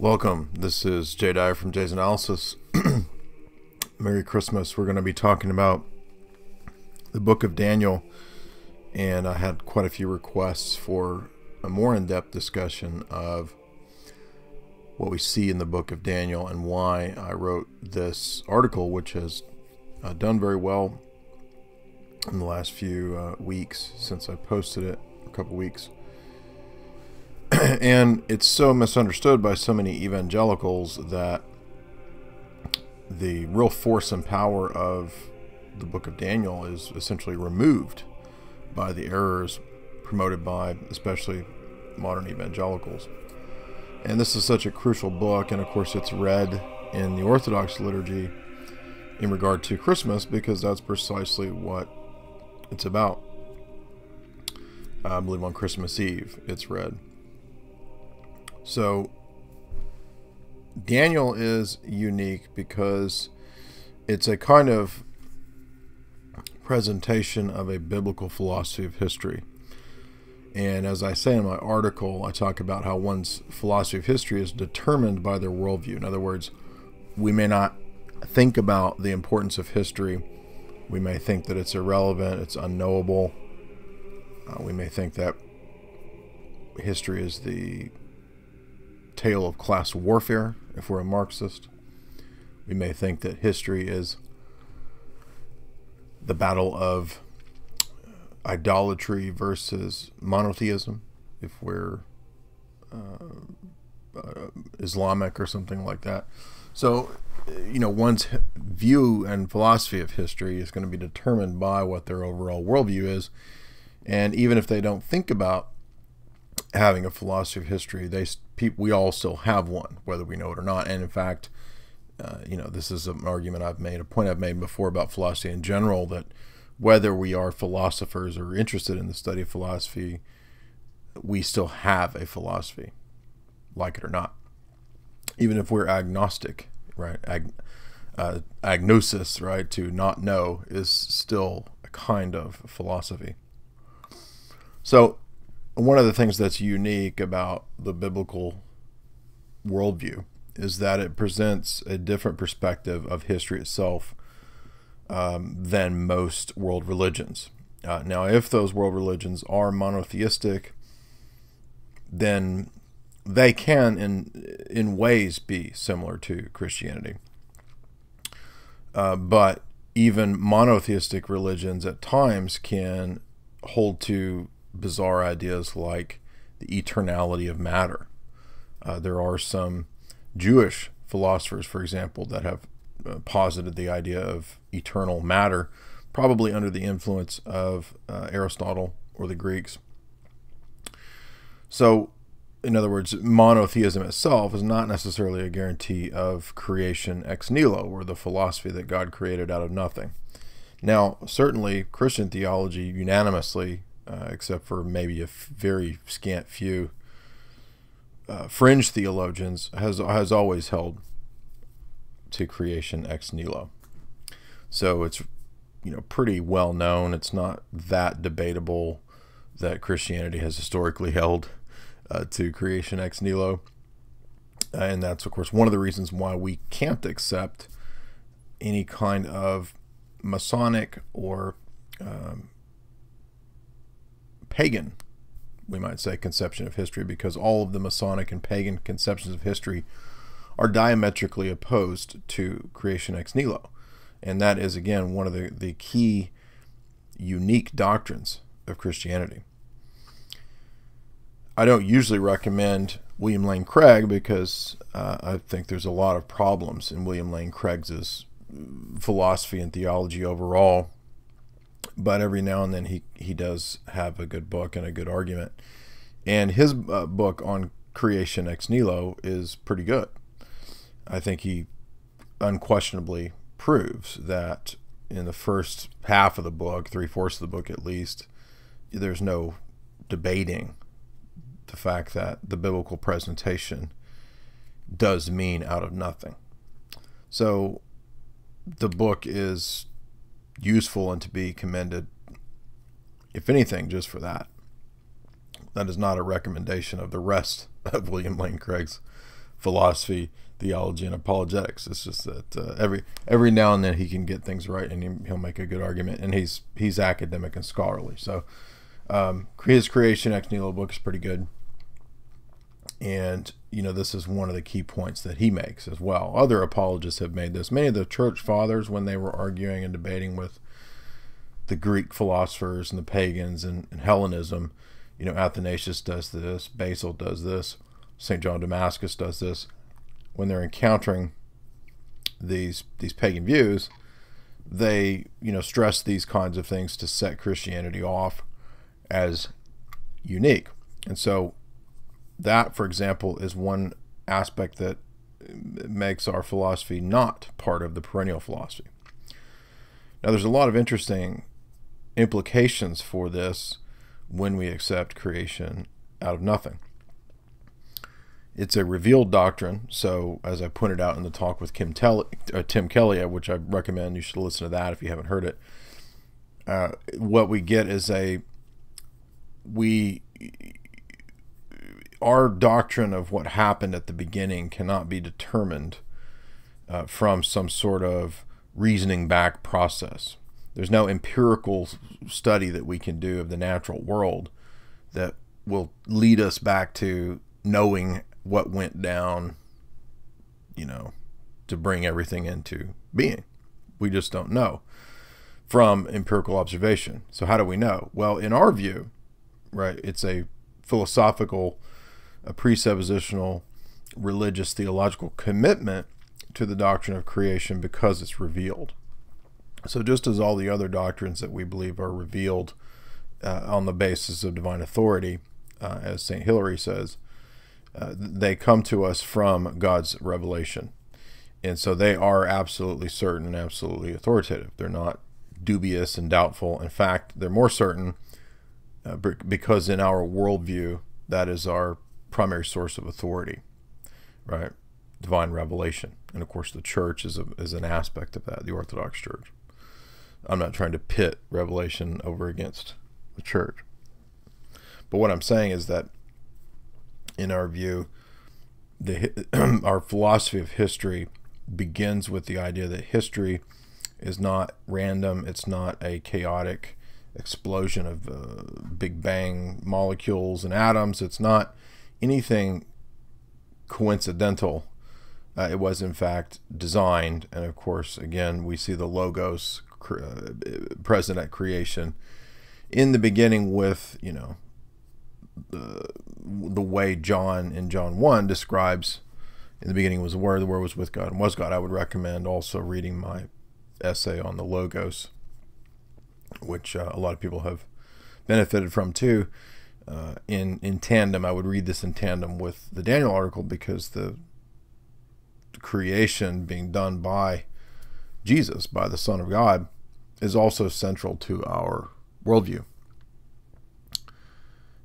Welcome. This is Jay Dyer from Jay's Analysis. Merry Christmas. We're going to be talking about the book of Daniel, and I had quite a few requests for a more in-depth discussion of what we see in the book of Daniel and why I wrote this article, which has done very well in the last few weeks since I posted it, a couple weeks. And it's so misunderstood by so many evangelicals that the real force and power of the book of Daniel is essentially removed by the errors promoted by especially modern evangelicals. And this is such a crucial book, and of course it's read in the Orthodox liturgy in regard to Christmas because that's precisely what it's about. I believe on Christmas Eve it's read. So Daniel is unique because it's a kind of presentation of a biblical philosophy of history. And as I say in my article, I talk about how one's philosophy of history is determined by their worldview. In other words, we may not think about the importance of history. We may think that it's irrelevant, it's unknowable. We may think that history is the tale of class warfare if we're a Marxist. We may think that history is the battle of idolatry versus monotheism if we're Islamic or something like that. So, you know, one's view and philosophy of history is going to be determined by what their overall worldview is, and even if they don't think about having a philosophy of history, we all still have one, whether we know it or not. And in fact, you know, this is an argument I've made, a point I've made before about philosophy in general, that whether we are philosophers or interested in the study of philosophy, we still have a philosophy, like it or not. Even if we're agnostic, right? Agnosis, right? To not know is still a kind of philosophy. So one of the things that's unique about the biblical worldview is that it presents a different perspective of history itself than most world religions. Now, if those world religions are monotheistic, then they can, in ways, be similar to Christianity. But even monotheistic religions at times can hold to bizarre ideas like the eternality of matter. There are some Jewish philosophers, for example, that have posited the idea of eternal matter, probably under the influence of Aristotle or the Greeks. So, in other words, monotheism itself is not necessarily a guarantee of creation ex nihilo, or the philosophy that God created out of nothing. Now, certainly Christian theology unanimously, except for maybe a very scant few fringe theologians, has always held to creation ex nihilo. So it's, you know, pretty well known. It's not that debatable that Christianity has historically held to creation ex nihilo, and that's of course one of the reasons why we can't accept any kind of Masonic or pagan, we might say, conception of history, because all of the Masonic and pagan conceptions of history are diametrically opposed to creation ex nihilo. And that is, again, one of the key unique doctrines of Christianity. I don't usually recommend William Lane Craig because I think there's a lot of problems in William Lane Craig's philosophy and theology overall. But every now and then he does have a good book and a good argument. And his book on creation ex nihilo is pretty good. I think he unquestionably proves that in the first half of the book, three-fourths of the book at least, there's no debating the fact that the biblical presentation does mean out of nothing. So the book is useful and to be commended, if anything, just for that. That is not a recommendation of the rest of William Lane Craig's philosophy, theology, and apologetics. It's just that every now and then he can get things right, and he'll make a good argument. And he's academic and scholarly. So his Creation Ex Nihilo book is pretty good. And you know, this is one of the key points that he makes as well. Other apologists have made this. Many of the church fathers, when they were arguing and debating with the Greek philosophers and the pagans and Hellenism, you know, Athanasius does this, Basil does this, St. John Damascus does this. When they're encountering these pagan views, they, you know, stress these kinds of things to set Christianity off as unique. And so that, for example, is one aspect that makes our philosophy not part of the perennial philosophy. Now, there's a lot of interesting implications for this when we accept creation out of nothing. It's a revealed doctrine, so as I pointed out in the talk with Tim Kelly, which I recommend, you should listen to that if you haven't heard it. What we get is our doctrine of what happened at the beginning cannot be determined from some sort of reasoning back process. There's no empirical study that we can do of the natural world that will lead us back to knowing what went down, you know, to bring everything into being. We just don't know from empirical observation. So how do we know? Well, in our view, right, it's a philosophical, a presuppositional, religious, theological commitment to the doctrine of creation because it's revealed. So just as all the other doctrines that we believe are revealed on the basis of divine authority, as St. Hilary says, they come to us from God's revelation. And so they are absolutely certain and absolutely authoritative. They're not dubious and doubtful. In fact, they're more certain because in our worldview, that is our primary source of authority, right? Divine revelation. And of course, the church is an aspect of that, the Orthodox Church. I'm not trying to pit revelation over against the church. But what I'm saying is that in our view, our philosophy of history begins with the idea that history is not random. It's not a chaotic explosion of Big Bang molecules and atoms. It's not anything coincidental. It was, in fact, designed. And, of course, again, we see the logos present at creation in the beginning with, you know, the way John in John 1 describes, in the beginning was the Word was with God, and was God. I would recommend also reading my essay on the logos, which a lot of people have benefited from too. In tandem, I would read this in tandem with the Daniel article, because the creation being done by Jesus, by the Son of God, is also central to our worldview.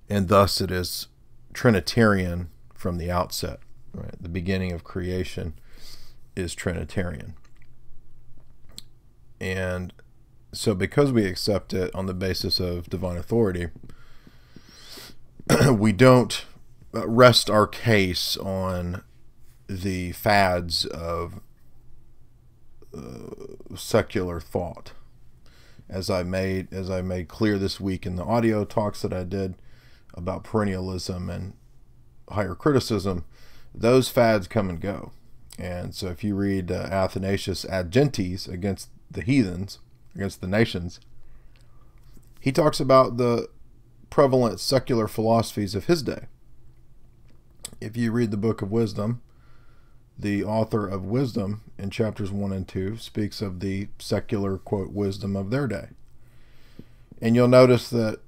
And thus it is Trinitarian from the outset, right? The beginning of creation is Trinitarian. And so because we accept it on the basis of divine authority, we don't rest our case on the fads of secular thought. As I made clear this week in the audio talks that I did about perennialism and higher criticism, those fads come and go. And so if you read Athanasius' Ad Gentes, against the heathens, against the nations, he talks about the prevalent secular philosophies of his day. If you read the Book of Wisdom, the author of Wisdom in chapters 1 and 2 speaks of the secular, quote, wisdom of their day. And you'll notice that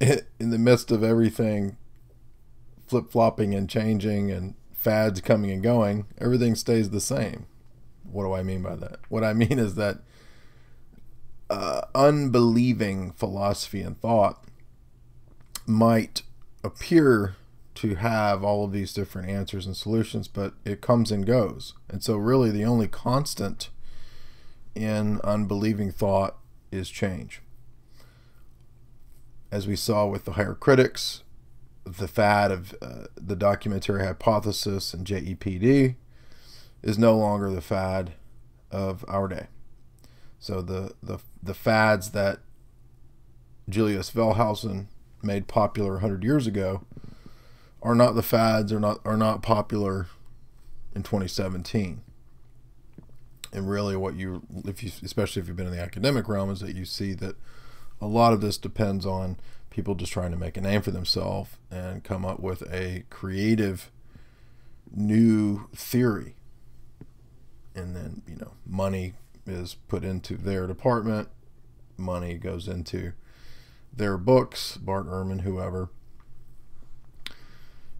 in the midst of everything flip-flopping and changing and fads coming and going, everything stays the same. What do I mean by that? What I mean is that unbelieving philosophy and thought might appear to have all of these different answers and solutions, but it comes and goes. And so really the only constant in unbelieving thought is change. As we saw with the higher critics, the fad of the documentary hypothesis and JEPD is no longer the fad of our day. So the fads that Julius Wellhausen made popular 100 years ago are not the fads, are not popular in 2017. And really what you, especially if you've been in the academic realm, is that you see that a lot of this depends on people just trying to make a name for themselves and come up with a creative new theory. And then, you know, money is put into their department, money goes into their books, Bart Ehrman, whoever.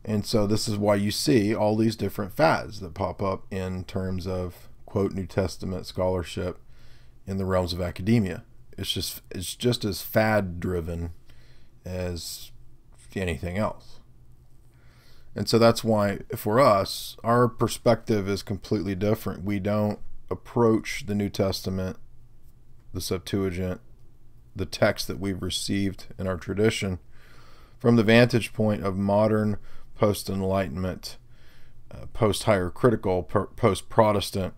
And so this is why you see all these different fads that pop up in terms of, quote, New Testament scholarship in the realms of academia. It's just as fad driven as anything else. And so that's why for us, our perspective is completely different. We don't approach the New Testament, the Septuagint, the text that we've received in our tradition, from the vantage point of modern post-Enlightenment, post-hierarchical, post-Protestant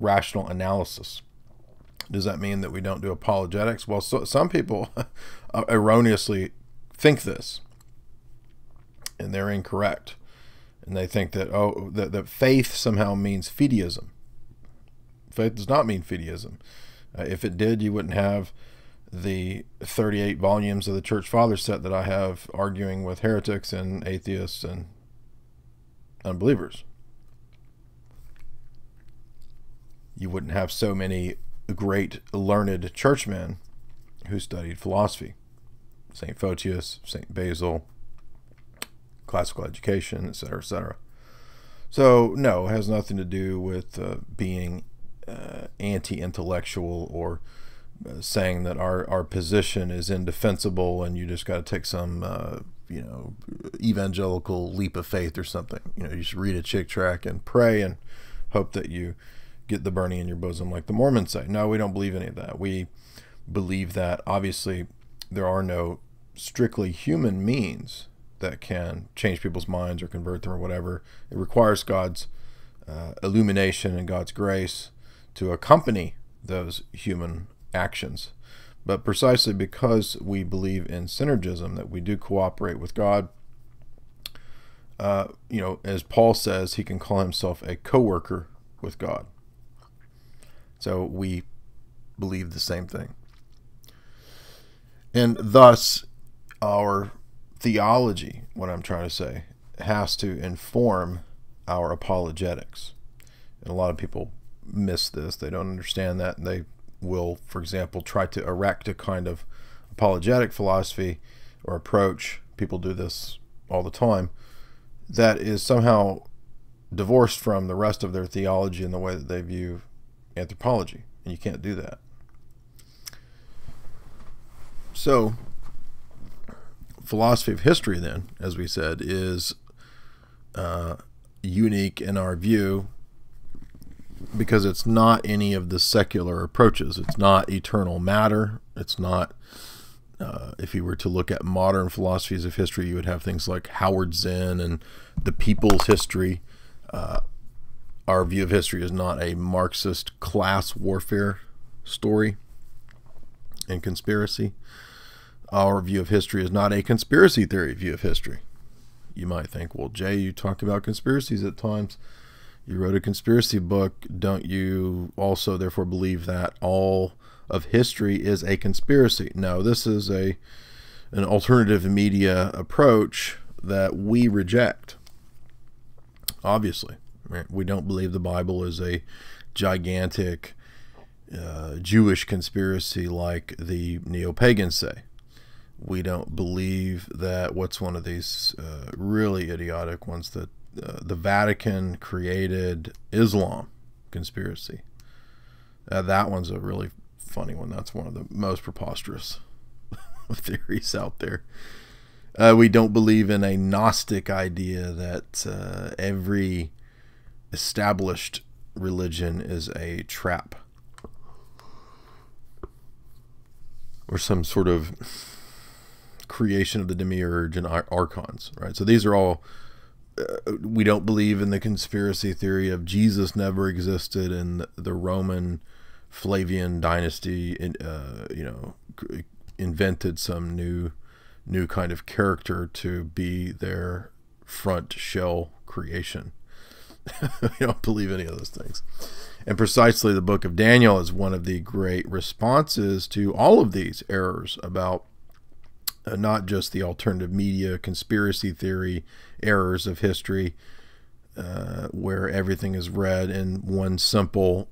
rational analysis. Does that mean that we don't do apologetics? Well, so, some people erroneously think this, and they're incorrect. And they think that, oh, that faith somehow means fideism. Faith does not mean fideism. If it did, you wouldn't have the 38 volumes of the Church Fathers set that I have arguing with heretics and atheists and unbelievers. You wouldn't have so many great learned churchmen who studied philosophy. St. Photius, St. Basil, classical education, etc., etc. So, no, it has nothing to do with being anti-intellectual or saying that our position is indefensible and you just got to take some, you know, evangelical leap of faith or something. You know, you should read a chick tract and pray and hope that you get the burning in your bosom like the Mormons say. No, we don't believe any of that. We believe that, obviously, there are no strictly human means that can change people's minds or convert them or whatever. It requires God's illumination and God's grace to accompany those human actions. But precisely because we believe in synergism, that we do cooperate with God, you know, as Paul says, he can call himself a co-worker with God. So we believe the same thing. And thus, our theology, what I'm trying to say, has to inform our apologetics. And a lot of people miss this. They don't understand that. And they will, for example, try to erect a kind of apologetic philosophy or approach. People do this all the time. That is somehow divorced from the rest of their theology and the way that they view anthropology, and you can't do that. So philosophy of history, then, as we said, is unique in our view because it's not any of the secular approaches. It's not eternal matter. It's not, if you were to look at modern philosophies of history, you would have things like Howard Zinn and the people's history. Our view of history is not a Marxist class warfare story and conspiracy. Our view of history is not a conspiracy theory view of history. You might think, well, Jay, you talk about conspiracies at times. You wrote a conspiracy book. Don't you also therefore believe that all of history is a conspiracy? No, this is an alternative media approach that we reject. Obviously. We don't believe the Bible is a gigantic Jewish conspiracy like the neo-pagans say. We don't believe that, what's one of these really idiotic ones, that the Vatican created Islam conspiracy. That one's a really funny one. That's one of the most preposterous theories out there. We don't believe in a Gnostic idea that every established religion is a trap or some sort of creation of the demiurge and archons, right? So these are all, we don't believe in the conspiracy theory of Jesus never existed and the Roman Flavian dynasty, you know, invented some new kind of character to be their front shell creation. We don't believe any of those things. And precisely the book of Daniel is one of the great responses to all of these errors about not just the alternative media, conspiracy theory, errors of history, where everything is read in one simple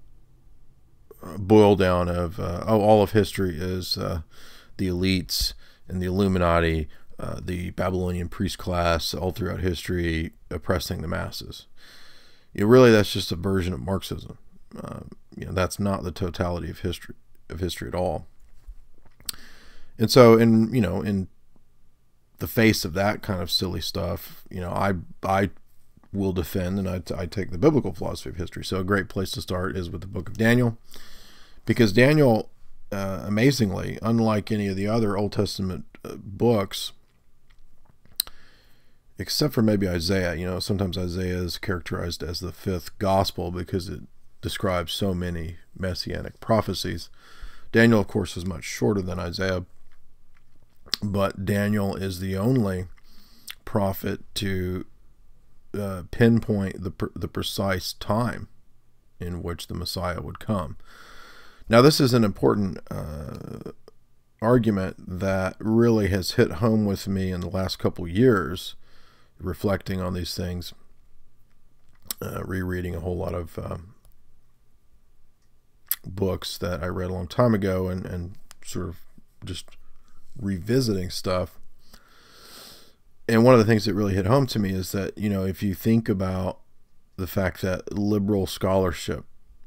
boil down of, oh, all of history is the elites and the Illuminati, the Babylonian priest class all throughout history oppressing the masses. You know, really, that's just a version of Marxism. You know, that's not the totality of history at all. And so, in, you know, in the face of that kind of silly stuff, you know, I will defend and I take the biblical philosophy of history. So a great place to start is with the book of Daniel, because Daniel, amazingly, unlike any of the other Old Testament books, except for maybe Isaiah, you know, sometimes Isaiah is characterized as the fifth gospel because it describes so many messianic prophecies. Daniel, of course, is much shorter than Isaiah, but Daniel is the only prophet to pinpoint the precise time in which the Messiah would come. Now, this is an important argument that really has hit home with me in the last couple years, reflecting on these things, rereading a whole lot of books that I read a long time ago, and sort of just revisiting stuff. And one of the things that really hit home to me is that, you know, if you think about the fact that liberal scholarship,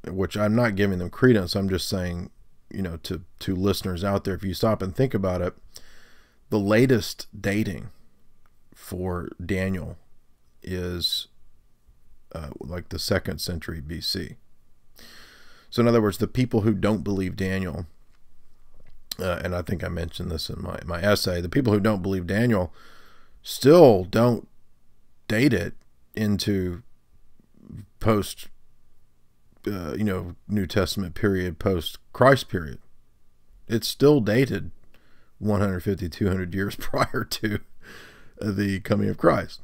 which I'm not giving them credence, I'm just saying, you know, to listeners out there, if you stop and think about it, the latest dating for Daniel is like the 2nd century BC. So in other words, the people who don't believe Daniel, and I think I mentioned this in my essay, the people who don't believe Daniel still don't date it into post you know, New Testament period, post Christ period. It's still dated 150, 200 years prior to the coming of Christ.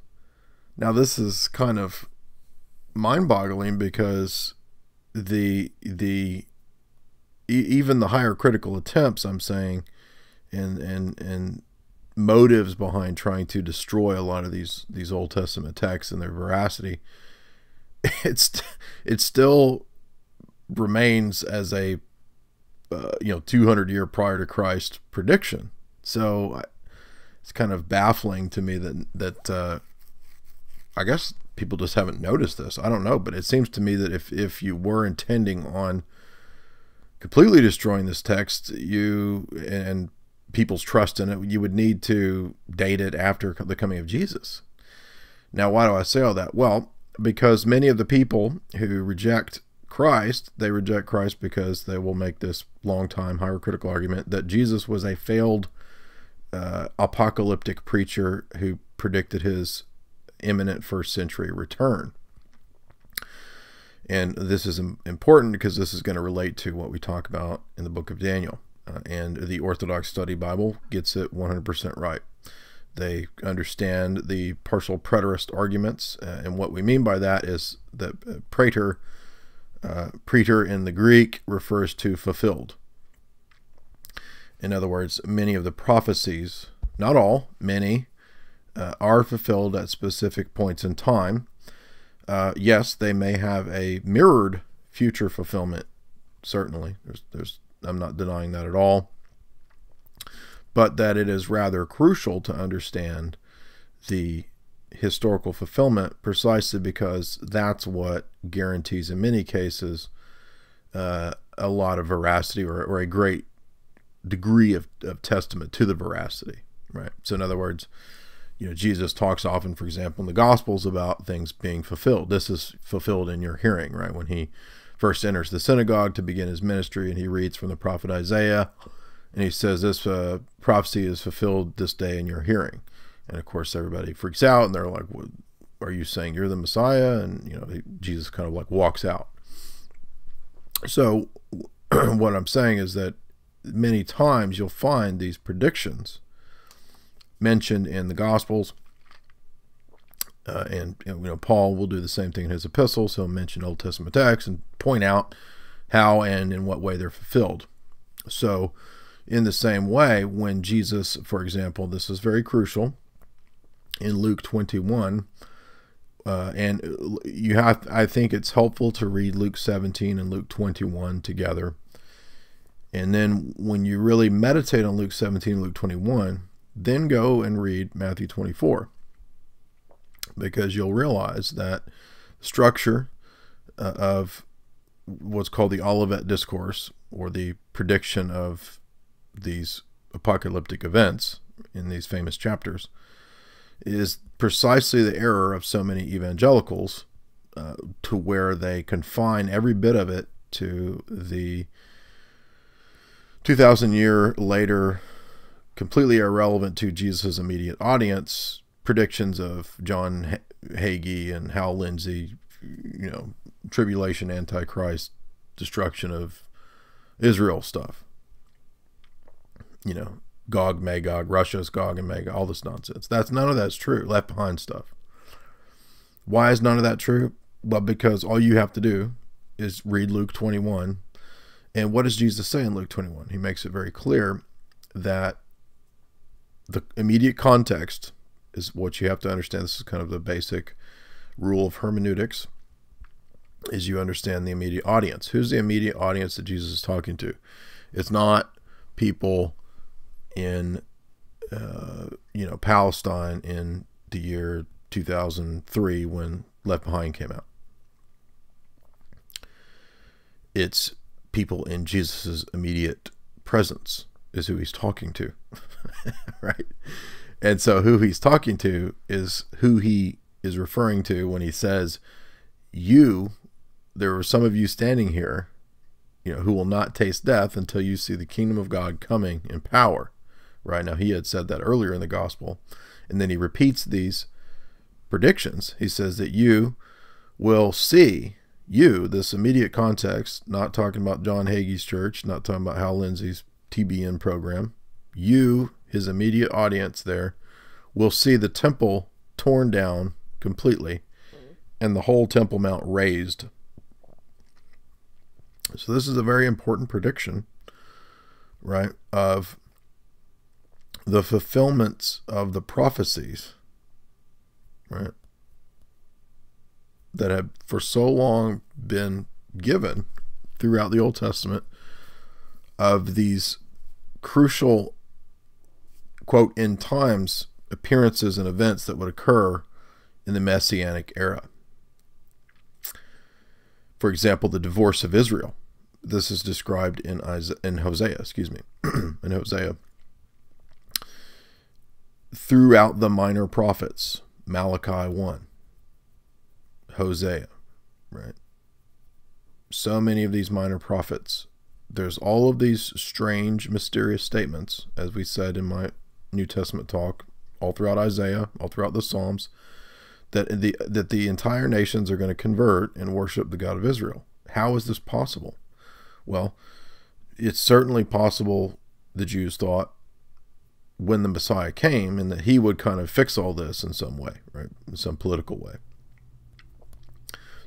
Now, this is kind of mind-boggling, because even the higher critical attempts, I'm saying, and motives behind trying to destroy a lot of these Old Testament texts and their veracity, it still remains as a, you know, 200 year prior to Christ prediction. So it's kind of baffling to me that I guess people just haven't noticed this. I don't know, but it seems to me that if you were intending on completely destroying this text, you and people's trust in it, you would need to date it after the coming of Jesus. Now, why do I say all that? Well, because many of the people who reject Christ, they reject Christ because they will make this long-time higher critical argument that Jesus was a failed apocalyptic preacher who predicted his imminent 1st century return. And this is important because this is going to relate to what we talk about in the book of Daniel. And the Orthodox Study Bible gets it 100% right. They understand the partial preterist arguments, and what we mean by that is that preter in the Greek refers to fulfilled. In other words, many of the prophecies, not all, many, are fulfilled at specific points in time. Yes, they may have a mirrored future fulfillment, certainly. I'm not denying that at all. But that it is rather crucial to understand the historical fulfillment, precisely because that's what guarantees, in many cases, a lot of veracity, or a great degree of testament to the veracity, right? So in other words, you know, Jesus talks often, for example, in the Gospels about things being fulfilled. This is fulfilled in your hearing, right? When he first enters the synagogue to begin his ministry and he reads from the prophet Isaiah, And he says, this prophecy is fulfilled this day in your hearing. And of course, everybody freaks out, and they're like, well, are you saying you're the Messiah? And, you know, Jesus kind of like walks out. So what I'm saying is that many times you'll find these predictions mentioned in the Gospels. And, you know, Paul will do the same thing in his epistles. He'll mention Old Testament texts and point out how and in what way they're fulfilled. So in the same way, when Jesus, for example, this is very crucial, in Luke 21, and you have, I think it's helpful to read Luke 17 and Luke 21 together. And then when you really meditate on Luke 17 and Luke 21, then go and read Matthew 24. Because you'll realize that structure of what's called the Olivet Discourse, or the prediction of these apocalyptic events in these famous chapters, is precisely the error of so many evangelicals, to where they confine every bit of it to the 2,000 years later, completely irrelevant to Jesus' immediate audience, predictions of John Hagee and Hal Lindsey, you know, tribulation, antichrist, destruction of Israel stuff, you know, Gog, Magog, Russia's Gog and Magog, all this nonsense. That's, none of that's true. Left Behind stuff. Why is none of that true? Well, because all you have to do is read Luke 21. And what does Jesus say in Luke 21? He makes it very clear that the immediate context is what you have to understand. This is kind of the basic rule of hermeneutics, is you understand the immediate audience. Who's the immediate audience that Jesus is talking to? It's not people in, you know, Palestine in the year 2003 when Left Behind came out. It's people in Jesus's immediate presence is who he's talking to, right? And so who he's talking to is who he is referring to when he says, you, there are some of you standing here, you know, who will not taste death until you see the kingdom of God coming in power. Right? Now, he had said that earlier in the gospel, and then he repeats these predictions. He says that you will see, you, this immediate context, not talking about John Hagee's church, not talking about Hal Lindsey's TBN program, you, his immediate audience there, will see the temple torn down completely and the whole Temple Mount raised. So this is a very important prediction, right, of the fulfillments of the prophecies, right, that have for so long been given throughout the Old Testament, of these crucial, quote, end times appearances and events that would occur in the Messianic era. For example, the divorce of Israel. This is described in Hosea, excuse me, in Hosea. Throughout the minor prophets, Malachi 1, Hosea, right? So many of these minor prophets, there's all of these strange, mysterious statements, as we said in my New Testament talk, all throughout Isaiah, all throughout the Psalms, that the entire nations are going to convert and worship the God of Israel. How is this possible? Well, it's certainly possible, the Jews thought, when the Messiah came, and that he would kind of fix all this in some way, right, in some political way.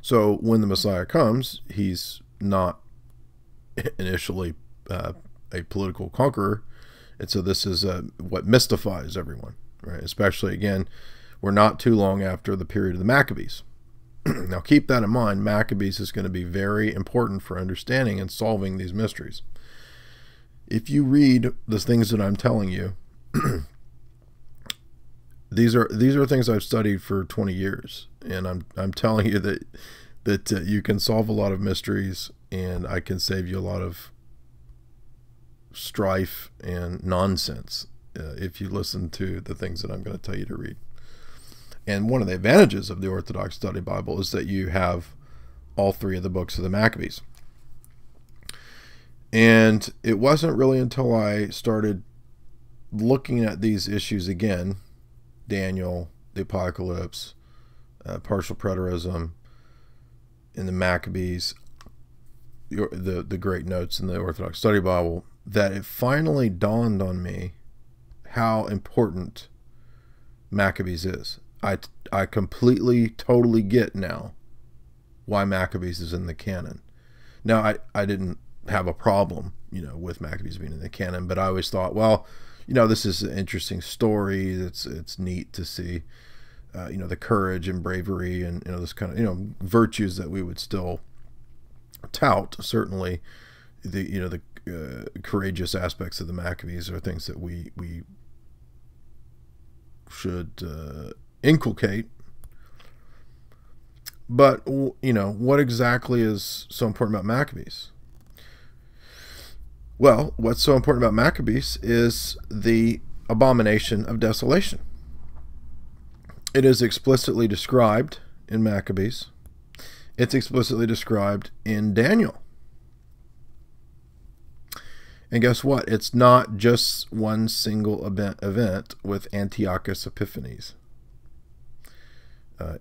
So when the Messiah comes, he's not initially a political conqueror, and so this is what mystifies everyone, right? Especially, again, we're not too long after the period of the Maccabees. Now keep that in mind. Maccabees is going to be very important for understanding and solving these mysteries. If you read the things that I'm telling you, these are things I've studied for 20 years, and I'm telling you that you can solve a lot of mysteries, and I can save you a lot of strife and nonsense if you listen to the things that I'm going to tell you to read. And one of the advantages of the Orthodox Study Bible is that you have all three of the books of the Maccabees. And it wasn't really until I started looking at these issues again, Daniel, the apocalypse, partial preterism, and the Maccabees, the great notes in the Orthodox Study Bible, that it finally dawned on me how important Maccabees is. I completely, totally get now why Maccabees is in the canon. Now, I didn't have a problem, you know, with Maccabees being in the canon, but I always thought, well, you know, this is an interesting story. It's neat to see, you know, the courage and bravery and, you know, this kind of, you know, virtues that we would still tout. Certainly, the, you know, the courageous aspects of the Maccabees are things that we should inculcate. But, you know, what exactly is so important about Maccabees? Well, what's so important about Maccabees is the abomination of desolation. It is explicitly described in Maccabees. It's explicitly described in Daniel. And guess what? It's not just one single event with Antiochus Epiphanes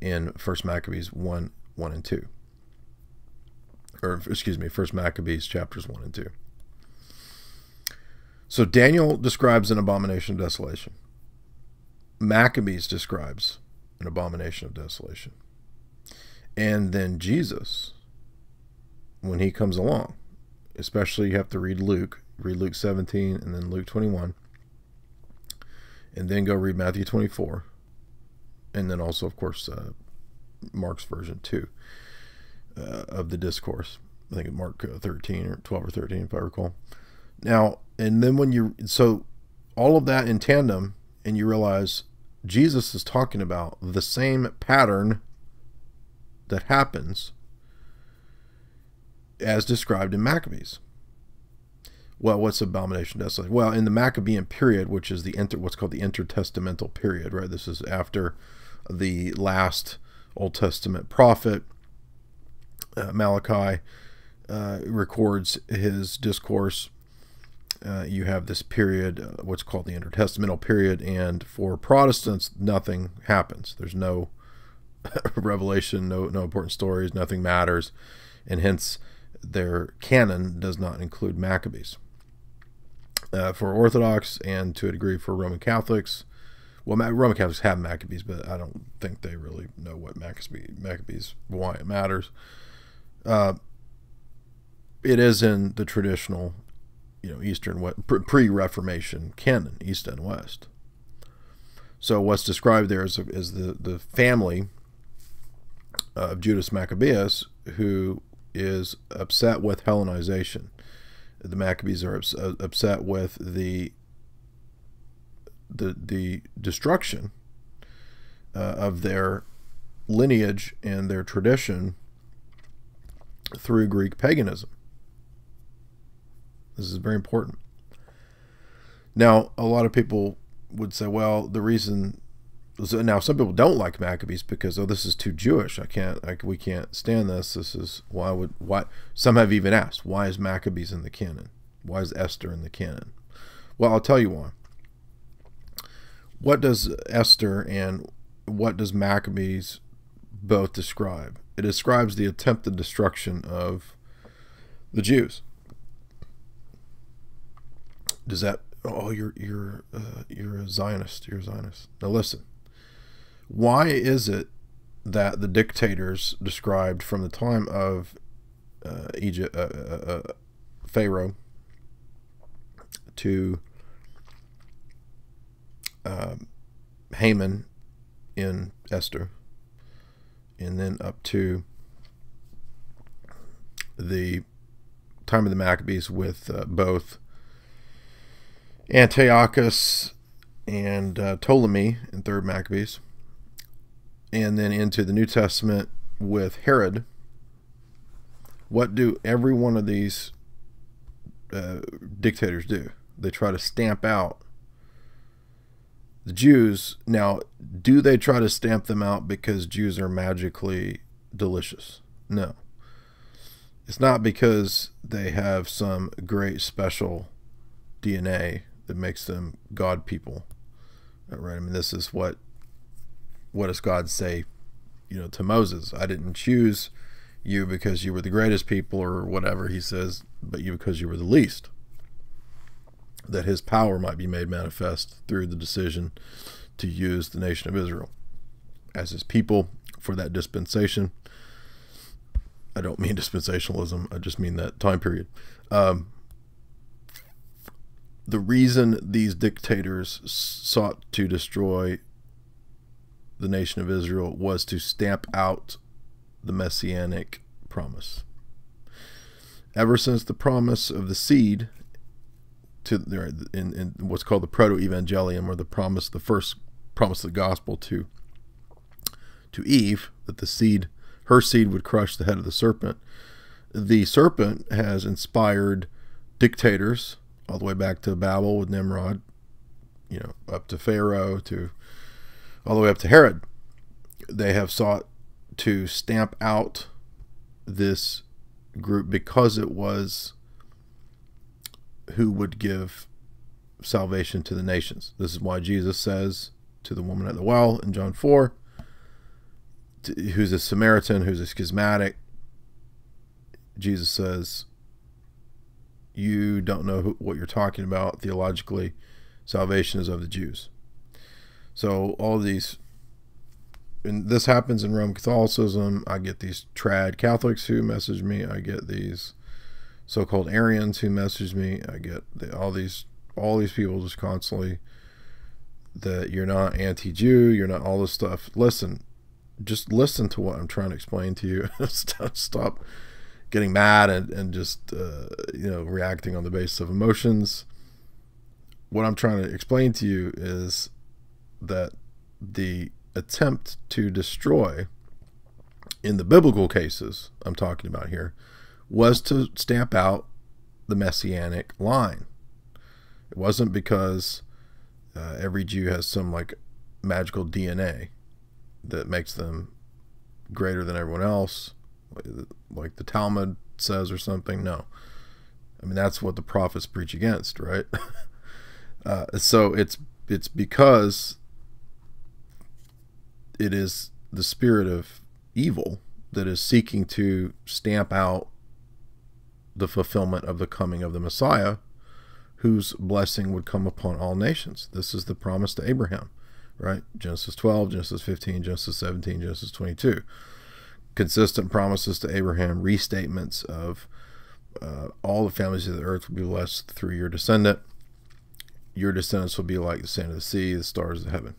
in 1 Maccabees 1 and 2. Or, excuse me, 1 Maccabees chapters 1 and 2. So Daniel describes an abomination of desolation. Maccabees describes an abomination of desolation. And then Jesus, when he comes along, especially you have to read Luke 17 and then Luke 21, and then go read Matthew 24, and then also, of course, Mark's version 2 of the discourse. I think it's Mark 13 or 12 or 13, if I recall. Now, and then when you, so all of that in tandem, and you realize Jesus is talking about the same pattern that happens as described in Maccabees. Well, what's abomination of desolation? Well, in the Maccabean period, which is the what's called the intertestamental period, right? This is after the last Old Testament prophet, Malachi, records his discourse. You have this period, what's called the intertestamental period, and for Protestants, nothing happens. There's no revelation, no important stories, nothing matters, and hence their canon does not include Maccabees. For Orthodox and to a degree for Roman Catholics, well, Roman Catholics have Maccabees, but I don't think they really know what Maccabees, why it matters. It is in the traditional, you know, Eastern, pre-Reformation canon, East and West. So what's described there is the family of Judas Maccabeus, who is upset with Hellenization. The Maccabees are upset with the destruction of their lineage and their tradition through Greek paganism. This is very important. Now, a lot of people would say, well, the reason, now some people don't like Maccabees because, oh, this is too Jewish. We can't stand this. This is, why some have even asked, why is Maccabees in the canon? Why is Esther in the canon? Well, I'll tell you why. What does Esther and what does Maccabees both describe? It describes the attempted destruction of the Jews. Does that, oh, you're a Zionist, you're a Zionist. Now listen, why is it that the dictators described from the time of Egypt, Pharaoh to Haman in Esther, and then up to the time of the Maccabees with both Antiochus and Ptolemy in 3rd Maccabees, and then into the New Testament with Herod. What do every one of these dictators do? They try to stamp out the Jews. Now, do they try to stamp them out because Jews are magically delicious? No. It's not because they have some great special DNA that makes them God people, right? I mean, this is what does God say, you know, to Moses? I didn't choose you because you were the greatest people or whatever he says, but you because you were the least, that his power might be made manifest through the decision to use the nation of Israel as his people for that dispensation. I don't mean dispensationalism, I just mean that time period. The reason these dictators sought to destroy the nation of Israel was to stamp out the messianic promise. Ever since the promise of the seed to in what's called the proto-evangelium, or the promise, the first promise of the gospel to Eve, that the seed, her seed, would crush the head of the serpent. The serpent has inspired dictators all the way back to Babel with Nimrod, you know, up to Pharaoh, to all the way up to Herod. They have sought to stamp out this group because it was who would give salvation to the nations. This is why Jesus says to the woman at the well in John 4, who's a Samaritan, who's a schismatic, Jesus says, you don't know what you're talking about theologically. Salvation is of the Jews. So all these, and this happens in Roman Catholicism. I get these trad Catholics who message me. I get these so-called Arians who message me. I get all these people just constantly that you're not anti-Jew, you're not all this stuff. Listen, just listen to what I'm trying to explain to you. Stop getting mad and just you know, reacting on the basis of emotions. What I'm trying to explain to you is that the attempt to destroy, in the biblical cases I'm talking about here, was to stamp out the messianic line. It wasn't because every Jew has some like magical DNA that makes them greater than everyone else, like the Talmud says or something. No, I mean, that's what the prophets preach against, right? So it's because it is the spirit of evil that is seeking to stamp out the fulfillment of the coming of the Messiah, whose blessing would come upon all nations. This is the promise to Abraham, right? Genesis 12, Genesis 15, Genesis 17, Genesis 22. Consistent promises to Abraham, restatements of all the families of the earth will be blessed through your descendant. Your descendants will be like the sand of the sea, the stars of the heaven.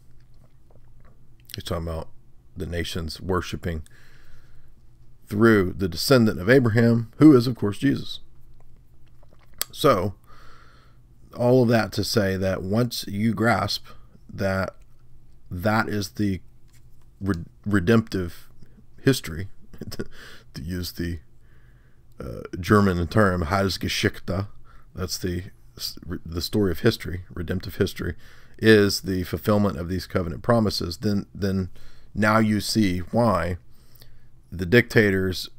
He's talking about the nations worshiping through the descendant of Abraham, who is, of course, Jesus. So, all of that to say that once you grasp that that is the redemptive history, to use the German term, Heilsgeschichte, that's the story of history, redemptive history, is the fulfillment of these covenant promises, then now you see why the dictators,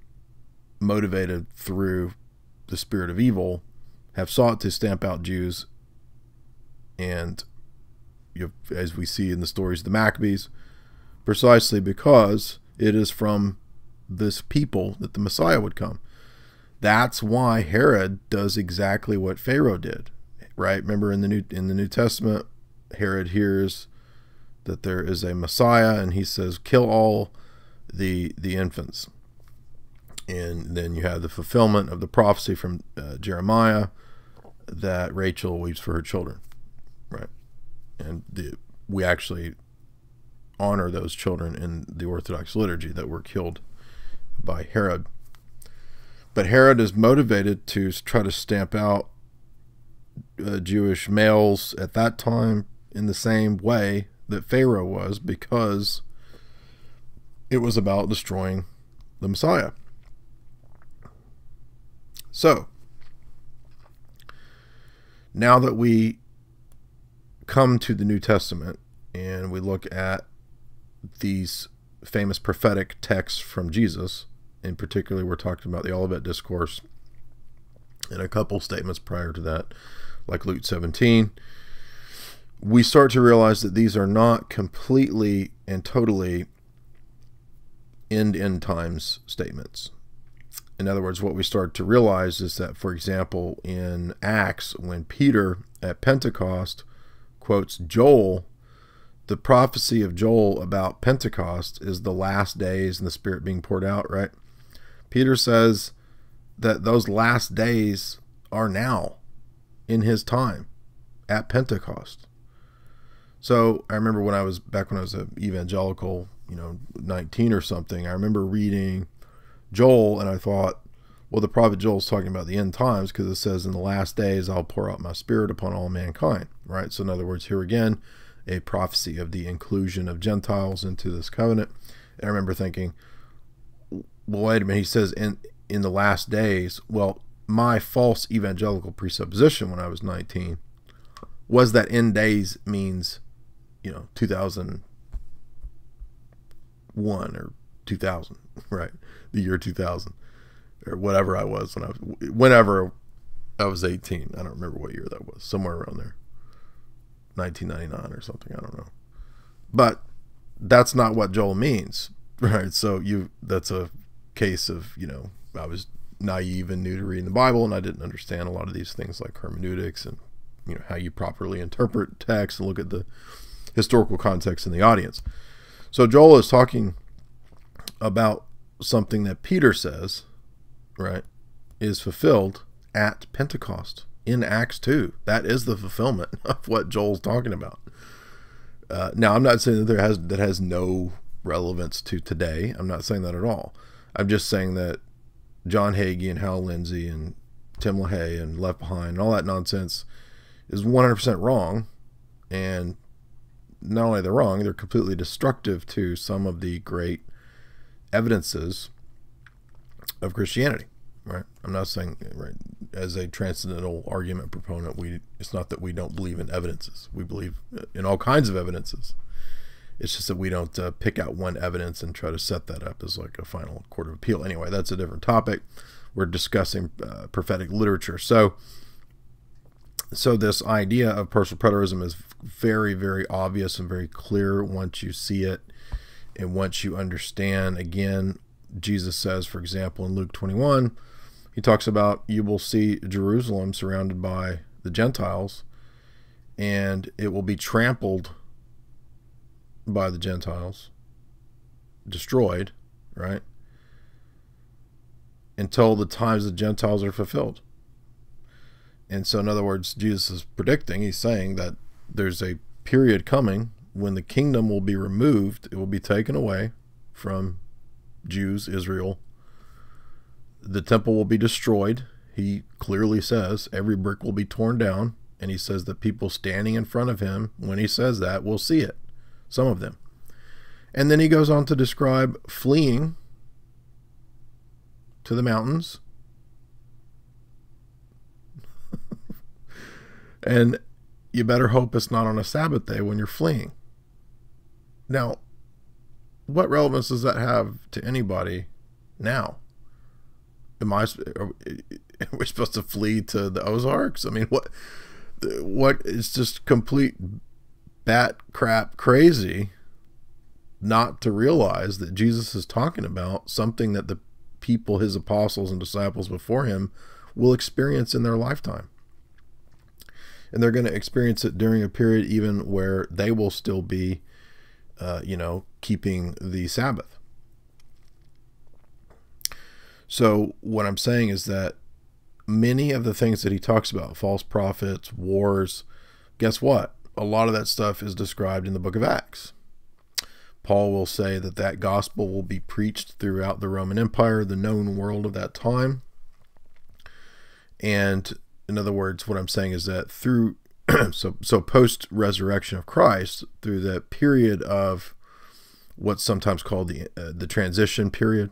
motivated through the spirit of evil, have sought to stamp out Jews. And as we see in the stories of the Maccabees, precisely because it is from this people that the Messiah would come. That's why Herod does exactly what Pharaoh did, right? Remember, in the New Testament, Herod hears that there is a Messiah, and he says, kill all the infants. And then you have the fulfillment of the prophecy from Jeremiah that Rachel weeps for her children, right? And we actually honor those children in the Orthodox liturgy that were killed by Herod. But Herod is motivated to try to stamp out Jewish males at that time in the same way that Pharaoh was, because it was about destroying the Messiah. So, now that we come to the New Testament and we look at these famous prophetic texts from Jesus, in particular, we're talking about the Olivet Discourse and a couple statements prior to that, like Luke 17, we start to realize that these are not completely and totally end times statements. In other words, what we start to realize is that, for example, in Acts, when Peter at Pentecost quotes Joel, the prophecy of Joel about Pentecost is the last days and the Spirit being poured out, right? Peter says that those last days are now in his time at Pentecost. So I remember when I was an evangelical, 19 or something, I remember reading Joel, and I thought, well, the prophet Joel's talking about the end times because it says, in the last days I'll pour out my Spirit upon all mankind, right? So in other words, here again, a prophecy of the inclusion of Gentiles into this covenant. And I remember thinking, well, wait a minute, he says in the last days. Well, my false evangelical presupposition when I was 19 was that end days means, 2001 or 2000, right? The year 2000 or whatever I was whenever I was 18. I don't remember what year that was, somewhere around there, 1999 or something, I don't know. But that's not what Joel means, right? So that's a case of, I was naive and new to reading the Bible, and I didn't understand a lot of these things like hermeneutics and how you properly interpret text and look at the historical context in the audience. So Joel is talking about something that Peter says, right, is fulfilled at Pentecost in Acts 2. That is the fulfillment of what Joel's talking about. Now, I'm not saying that that has no relevance to today. I'm not saying that at all. I'm just saying that John Hagee and Hal Lindsey and Tim LaHaye and Left Behind and all that nonsense is 100% wrong. And not only they're wrong, they're completely destructive to some of the great evidences of Christianity, right? I'm not saying, right, as a transcendental argument proponent, it's not that we don't believe in evidences. We believe in all kinds of evidences. It's just that we don't pick out one evidence and try to set that up as like a final court of appeal. Anyway, that's a different topic. We're discussing prophetic literature. So this idea of personal preterism is very, very obvious and very clear once you see it. And once you understand, again, Jesus says, for example, in Luke 21, he talks about, you will see Jerusalem surrounded by the Gentiles, and it will be trampled by the Gentiles, destroyed, right, until the times the Gentiles are fulfilled. And so, in other words, Jesus is predicting, he's saying that there's a period coming when the kingdom will be removed. It will be taken away from Jews, Israel. The temple will be destroyed. He clearly says every brick will be torn down, and he says that people standing in front of him, when he says that, will see it, some of them. And then he goes on to describe fleeing to the mountains and you better hope it's not on a Sabbath day when you're fleeing. Now, what relevance does that have to anybody now? Are we supposed to flee to the Ozarks? I mean, what it's just complete bat crap crazy not to realize that Jesus is talking about something that the people, his apostles and disciples before him, will experience in their lifetime. And they're going to experience it during a period even where they will still be, keeping the Sabbath. So what I'm saying is that many of the things that he talks about, false prophets, wars, guess what? A lot of that stuff is described in the book of Acts. Paul will say that that gospel will be preached throughout the Roman Empire, the known world of that time. And in other words, what I'm saying is that through so post-resurrection of Christ, through that period of what's sometimes called the transition period,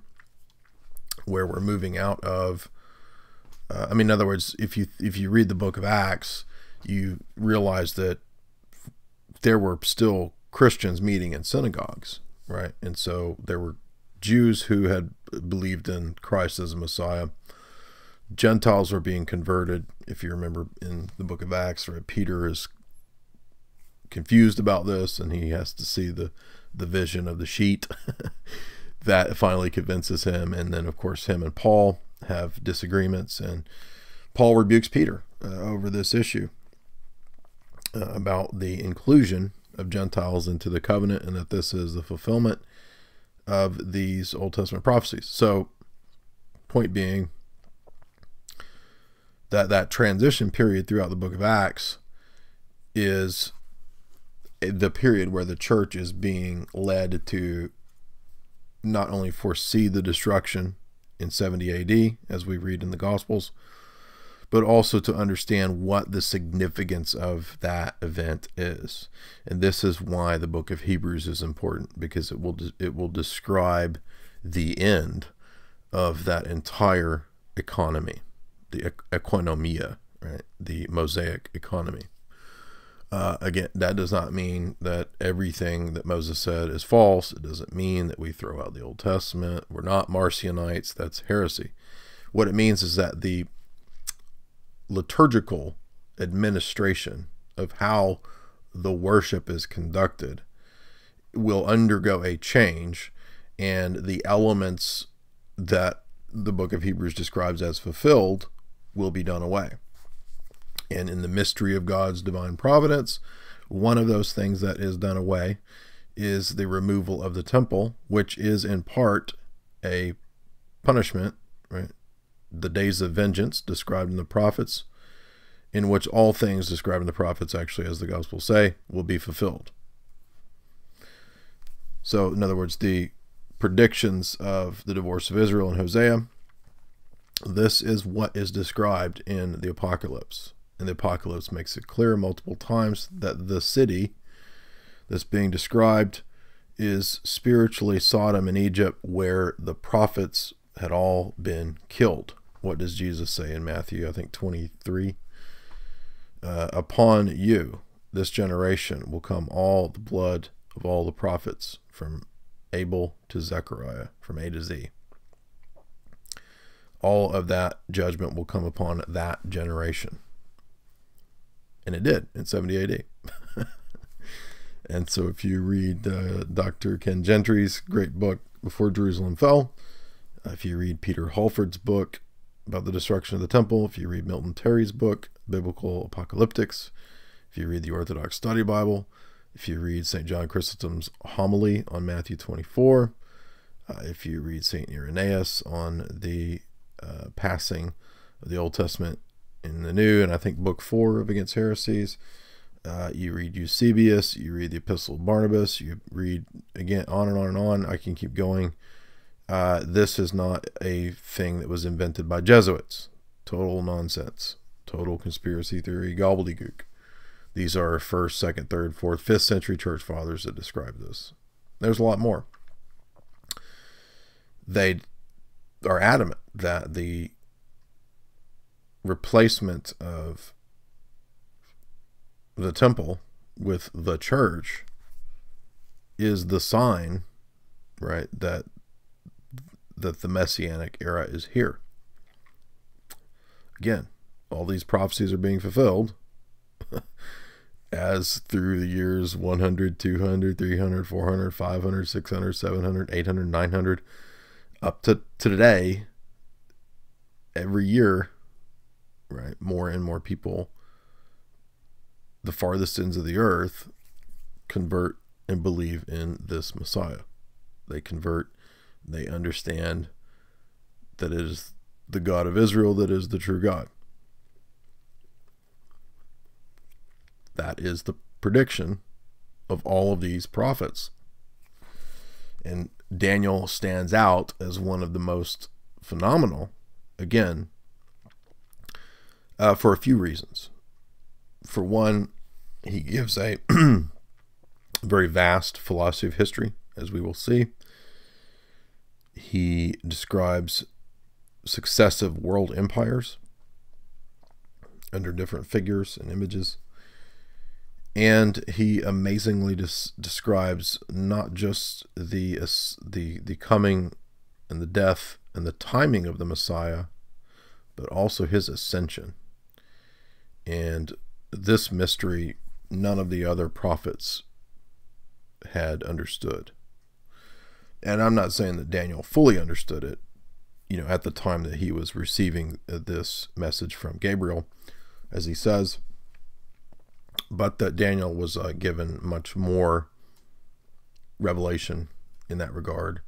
where we're moving out of, in other words, if you read the book of Acts, you realize that there were still Christians meeting in synagogues, right? And so there were Jews who had believed in Christ as a Messiah. Gentiles were being converted. If you remember in the book of Acts, right, Peter is confused about this, and he has to see the vision of the sheet. That finally convinces him, and then of course him and Paul have disagreements, and Paul rebukes Peter over this issue about the inclusion of Gentiles into the covenant, and that this is the fulfillment of these Old Testament prophecies. So point being that that transition period throughout the book of Acts is the period where the church is being led to not only foresee the destruction in 70 AD, as we read in the Gospels, but also to understand what the significance of that event is. And this is why the book of Hebrews is important, because it will describe the end of that entire economy, the economia, right? The Mosaic economy. Again, that does not mean that everything that Moses said is false. It doesn't mean that we throw out the Old Testament. We're not Marcionites. That's heresy. What it means is that the liturgical administration of how the worship is conducted will undergo a change, and the elements that the book of Hebrews describes as fulfilled will be done away. And in the mystery of God's divine providence, one of those things that is done away is the removal of the temple, which is in part a punishment, right? The days of vengeance described in the prophets, in which all things described in the prophets, actually, as the Gospels say, will be fulfilled. So, in other words, the predictions of the divorce of Israel in Hosea, this is what is described in the Apocalypse. And the Apocalypse makes it clear multiple times that the city that's being described is spiritually Sodom and Egypt, where the prophets had all been killed. What does Jesus say in Matthew, I think 23? Upon you, this generation, will come all the blood of all the prophets, from Abel to Zechariah, from A to Z. All of that judgment will come upon that generation. And it did in 70 AD. And so if you read Dr. Ken Gentry's great book, Before Jerusalem Fell, if you read Peter Halford's book about the destruction of the temple, if you read Milton Terry's book, Biblical Apocalyptics, if you read the Orthodox Study Bible, if you read St. John Chrysostom's homily on Matthew 24, if you read St. Irenaeus on the passing of the Old Testament in the New, and I think book 4 of Against Heresies, you read Eusebius, you read the Epistle of Barnabas, you read, again, on and on and on. I can keep going. This is not a thing that was invented by Jesuits. Total nonsense. Total conspiracy theory gobbledygook. These are 1st, 2nd, 3rd, 4th, 5th century church fathers that describe this. There's a lot more. They are adamant that the replacement of the temple with the church is the sign, right, that the Messianic era is here. Again, all these prophecies are being fulfilled as through the years 100, 200, 300, 400, 500, 600, 700, 800, 900, up to today. Every year, right, more and more people, the farthest ends of the earth, convert and believe in this Messiah. They convert. They understand that it is the God of Israel that is the true God. That is the prediction of all of these prophets. And Daniel stands out as one of the most phenomenal, again, for a few reasons. For one, he gives a very vast philosophy of history, as we will see. He describes successive world empires under different figures and images. And he amazingly describes not just the coming and the death and the timing of the Messiah, but also his ascension. And this mystery none of the other prophets had understood. And I'm not saying that Daniel fully understood it, you know, at the time that he was receiving this message from Gabriel, as he says, but that Daniel was given much more revelation in that regard,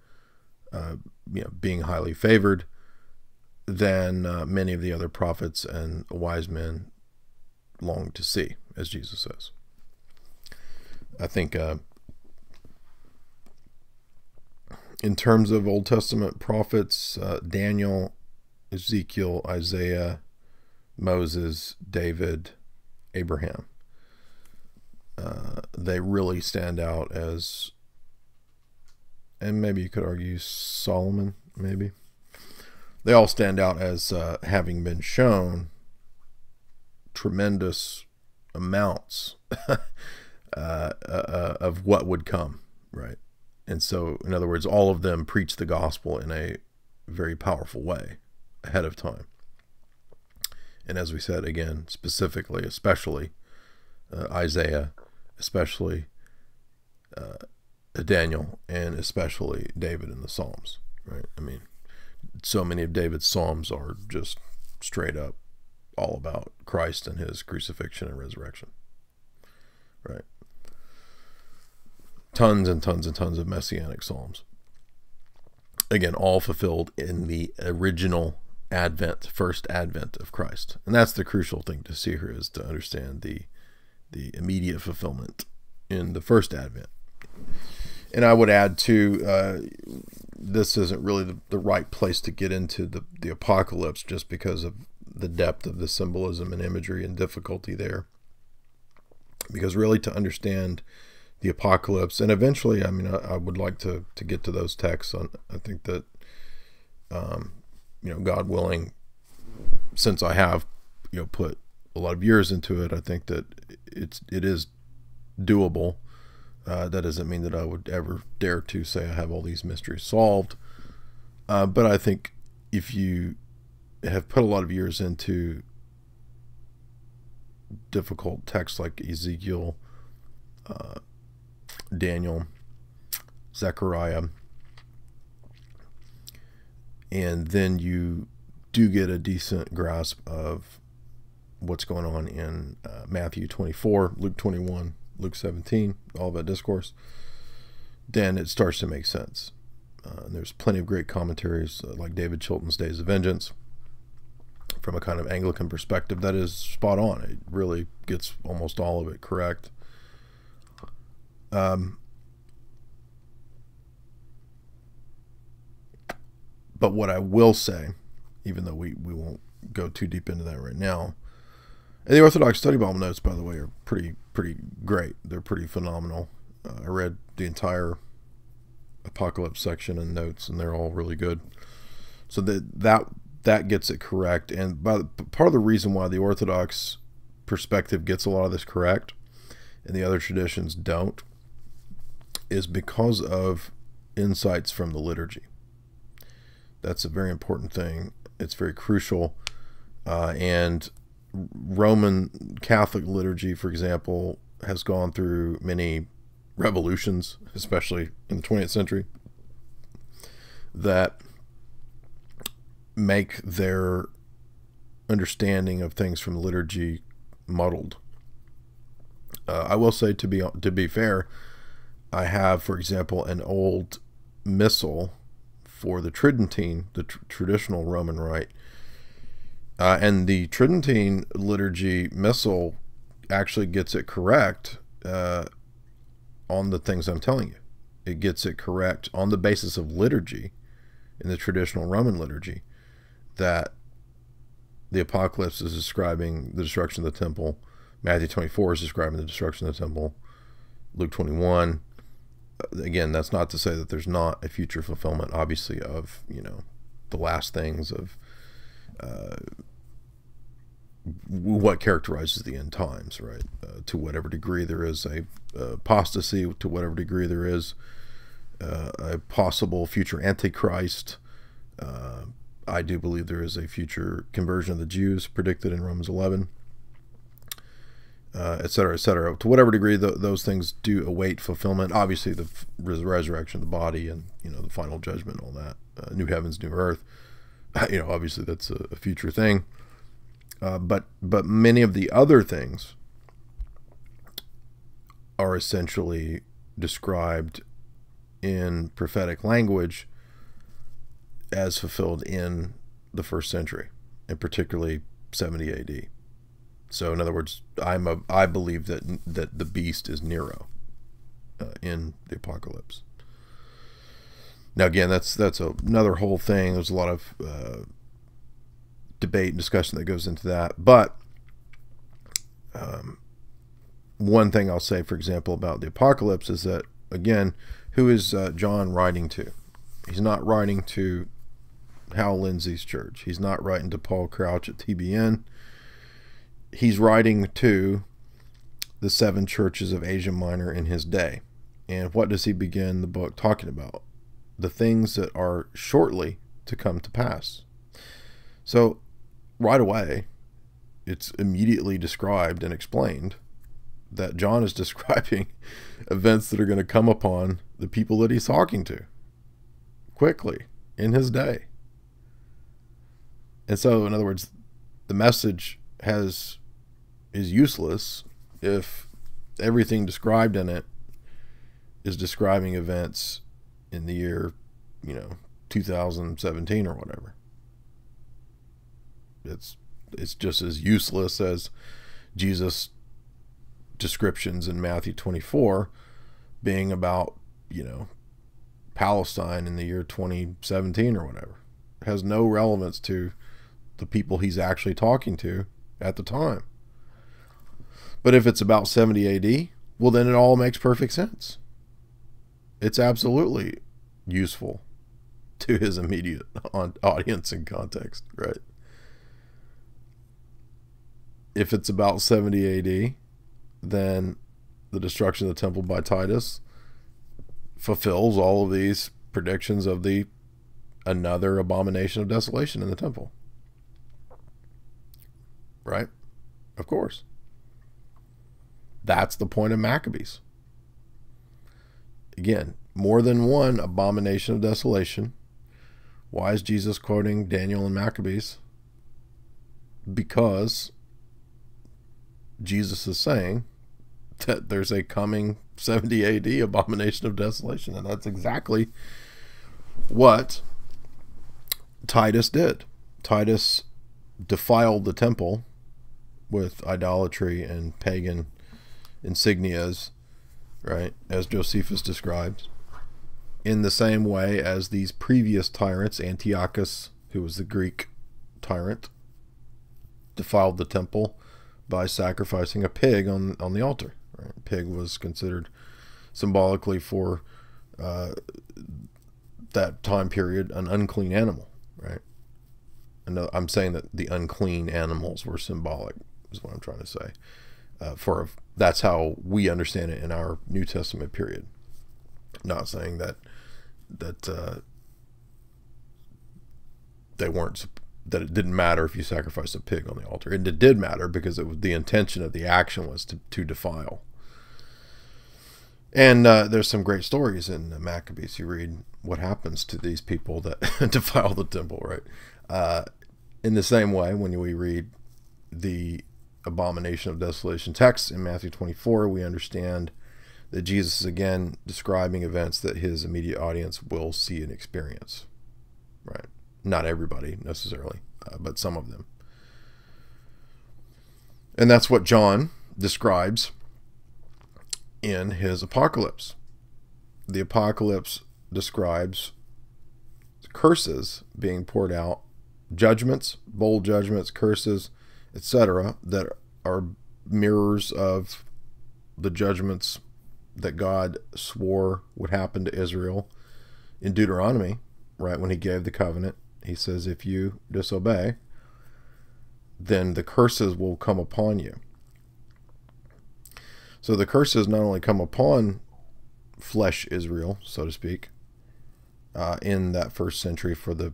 you know, being highly favored than many of the other prophets and wise men longed to see, as Jesus says. I think in terms of Old Testament prophets, Daniel, Ezekiel, Isaiah, Moses, David, Abraham, they really stand out as, and maybe you could argue Solomon, maybe. They all stand out as having been shown tremendous amounts of what would come, right? And so, in other words, all of them preach the gospel in a very powerful way ahead of time. And as we said, again, specifically, especially Isaiah, especially Daniel, and especially David in the Psalms, right? I mean, so many of David's Psalms are just straight up all about Christ and his crucifixion and resurrection, right? Tons and tons and tons of messianic Psalms. Again, all fulfilled in the original Advent, first Advent of Christ. And that's the crucial thing to see here, is to understand the immediate fulfillment in the first Advent. And I would add to, this isn't really the right place to get into the apocalypse, just because of the depth of the symbolism and imagery and difficulty there. Because really, to understand the apocalypse, and eventually, I mean, I would like to get to those texts. On, I think that, you know, God willing, since I have, you know, put a lot of years into it, I think that it is doable. That doesn't mean that I would ever dare to say I have all these mysteries solved. But I think if you have put a lot of years into difficult texts like Ezekiel, Daniel, Zechariah, and then you do get a decent grasp of what's going on in Matthew 24, Luke 21, Luke 17, all that discourse, then it starts to make sense. And there's plenty of great commentaries, like David Chilton's Days of Vengeance, from a kind of Anglican perspective, that is spot on. It really gets almost all of it correct. But what I will say, even though we won't go too deep into that right now, and the Orthodox Study Bible notes, by the way, are pretty great. They're pretty phenomenal. I read the entire apocalypse section and notes, and they're all really good. So that gets it correct. And part of the reason why the Orthodox perspective gets a lot of this correct and the other traditions don't is because of insights from the liturgy. That's a very important thing. It's very crucial. And Roman Catholic liturgy, for example, has gone through many revolutions, especially in the 20th century, that make their understanding of things from liturgy muddled. I will say, to be fair, I have, for example, an old missal for the Tridentine, the traditional Roman Rite, and the Tridentine liturgy missal actually gets it correct on the things I'm telling you. It gets it correct on the basis of liturgy in the traditional Roman liturgy, that the apocalypse is describing the destruction of the temple, Matthew 24 is describing the destruction of the temple, Luke 21. Again, that's not to say that there's not a future fulfillment, obviously, of, you know, the last things of what characterizes the end times, right? To whatever degree there is a apostasy, to whatever degree there is a possible future antichrist, I do believe there is a future conversion of the Jews predicted in Romans 11, et cetera, et cetera. To whatever degree those things do await fulfillment, obviously the resurrection of the body and, you know, the final judgment, all that, new heavens, new earth, you know, obviously that's a future thing. But many of the other things are essentially described in prophetic language as fulfilled in the first century, and particularly 70 AD. So in other words, I believe that the beast is Nero in the apocalypse. Now again, that's another whole thing. There's a lot of debate and discussion that goes into that, but one thing I'll say, for example, about the apocalypse is that, again, who is John writing to? He's not writing to Hal Lindsey's church. He's not writing to Paul Crouch at TBN. He's writing to the seven churches of Asia Minor in his day. And what does he begin the book talking about? The things that are shortly to come to pass. So right away, it's immediately described and explained that John is describing events that are going to come upon the people that he's talking to quickly in his day. And so, in other words, the message is useless if everything described in it is describing events in the year, you know, 2017 or whatever. It's just as useless as Jesus' descriptions in Matthew 24 being about, you know, Palestine in the year 2017 or whatever. It has no relevance to the people he's actually talking to at the time. But if it's about 70 AD, well, then it all makes perfect sense. It's absolutely useful to his immediate audience and context, right? If it's about 70 AD, then the destruction of the temple by Titus fulfills all of these predictions of the another abomination of desolation in the temple. Right? Of course. That's the point of Maccabees. Again, more than one abomination of desolation. Why is Jesus quoting Daniel and Maccabees? Because Jesus is saying that there's a coming 70 AD abomination of desolation, and that's exactly what Titus did. Titus defiled the temple with idolatry and pagan insignias, right, as Josephus describes, in the same way as these previous tyrants. Antiochus, who was the Greek tyrant, defiled the temple by sacrificing a pig on the altar. Right? Pig was considered symbolically for that time period an unclean animal, right? And I'm saying that the unclean animals were symbolic, is what I'm trying to say. That's how we understand it in our New Testament period. I'm not saying that they weren't, that it didn't matter if you sacrificed a pig on the altar. And it did matter, because it was, the intention of the action was to defile. And there's some great stories in the Maccabees. You read what happens to these people that defile the temple, right? In the same way, when we read the abomination of desolation text in Matthew 24, we understand that Jesus is again describing events that his immediate audience will see and experience, right? Not everybody necessarily, but some of them. And that's what John describes in his apocalypse. The apocalypse describes curses being poured out, judgments, bold judgments, curses, etc., that are mirrors of the judgments that God swore would happen to Israel in Deuteronomy, right, when he gave the covenant. He says, if you disobey, then the curses will come upon you. So the curses not only come upon flesh Israel, so to speak, in that first century for the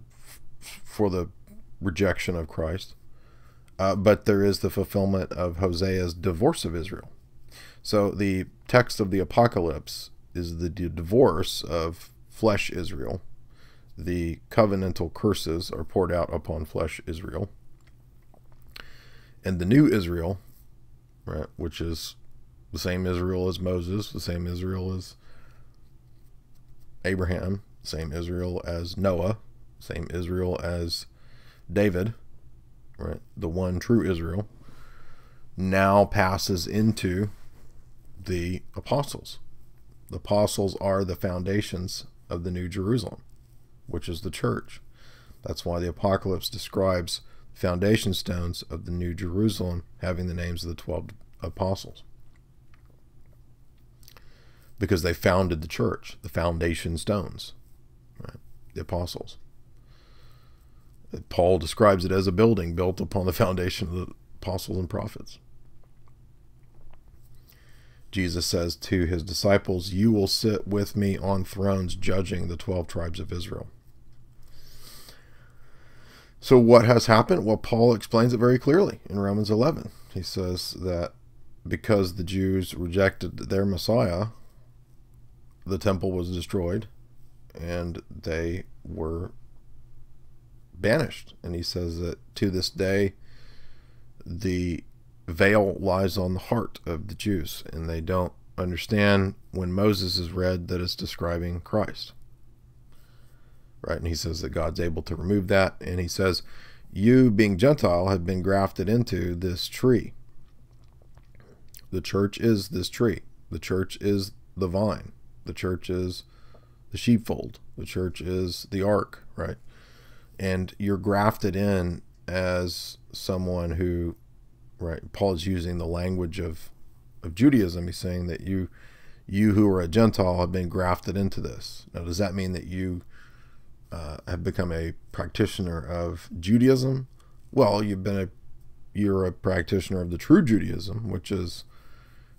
for the rejection of Christ. But there is the fulfillment of Hosea's divorce of Israel. So the text of the Apocalypse is the divorce of flesh Israel. The covenantal curses are poured out upon flesh Israel. And the new Israel, right, which is the same Israel as Moses, the same Israel as Abraham, same Israel as Noah, same Israel as David, right, the one true Israel, now passes into the apostles. The apostles are the foundations of the New Jerusalem, which is the church. That's why the Apocalypse describes foundation stones of the New Jerusalem having the names of the 12 apostles, because they founded the church, the foundation stones, right? The apostles. Paul describes it as a building built upon the foundation of the apostles and prophets. Jesus says to his disciples, "You will sit with me on thrones judging the 12 tribes of Israel." So what has happened? Well, Paul explains it very clearly in Romans 11. He says that because the Jews rejected their Messiah, the temple was destroyed and they were banished. And he says that to this day, the veil lies on the heart of the Jews, and they don't understand when Moses is read that it's describing Christ. Right? And he says that God's able to remove that. And he says, you being Gentile have been grafted into this tree. The church is this tree. The church is the vine. The church is the sheepfold. The church is the ark, right? And you're grafted in as someone who, right? Paul is using the language of Judaism. He's saying that you who are a Gentile have been grafted into this. Now, does that mean that you have become a practitioner of Judaism? Well, you're a practitioner of the true Judaism, which is